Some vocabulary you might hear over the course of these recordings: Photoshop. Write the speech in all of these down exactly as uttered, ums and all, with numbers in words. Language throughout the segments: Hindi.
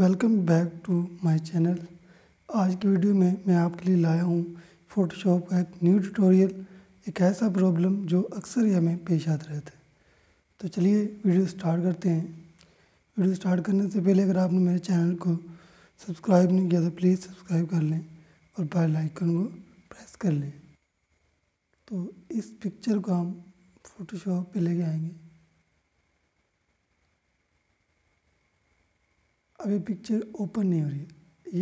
Welcome back to my channel. आज की वीडियो में मैं आपके लिए लाया हूँ फ़ोटोशॉप का एक न्यू ट्यूटोरियल, एक ऐसा प्रॉब्लम जो अक्सर या में पेश आते रहते हैं। तो चलिए वीडियो स्टार्ट करते हैं। वीडियो स्टार्ट करने से पहले अगर आपने मेरे चैनल को सब्सक्राइब नहीं किया तो प्लीज़ सब्सक्राइब कर लें और बेल आइकन को प्रेस कर लें। तो इस पिक्चर को हम फ़ोटोशॉप पे लेके आएंगे। अभी पिक्चर ओपन नहीं हो रही है,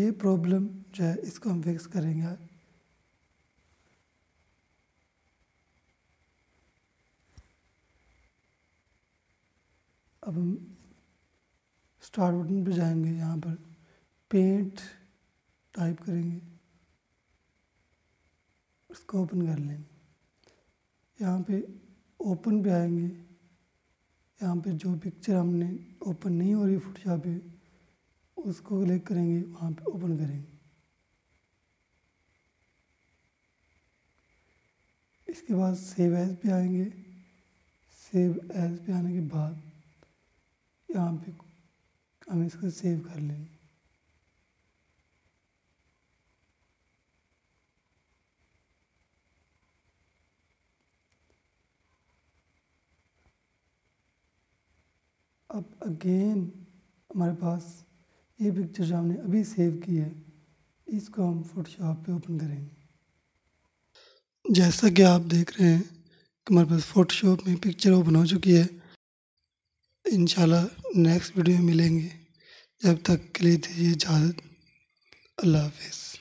ये प्रॉब्लम जो है इसको हम फिक्स करेंगे। अब हम स्टार्ट बटन पे जाएंगे, यहाँ पर पेंट टाइप करेंगे, उसको ओपन कर लेंगे। यहाँ पे ओपन पे आएंगे, यहाँ पे जो पिक्चर हमने ओपन नहीं हो रही फोटोशॉप पे उसको क्लिक करेंगे, वहाँ पे ओपन करेंगे। इसके बाद सेव एज पे आएंगे। सेव एज पे आने के बाद यहाँ पे हम इसको सेव कर लेंगे। अब अगेन हमारे पास ये पिक्चर जो हमने अभी सेव की है, इसको हम फोटोशॉप पे ओपन करेंगे। जैसा कि आप देख रहे हैं कि हमारे पास फ़ोटोशॉप में पिक्चर ओपन हो चुकी है। इंशाल्लाह नेक्स्ट वीडियो में मिलेंगे, जब तक के लिए दीजिए इजाज़त। अल्लाह हाफिज़।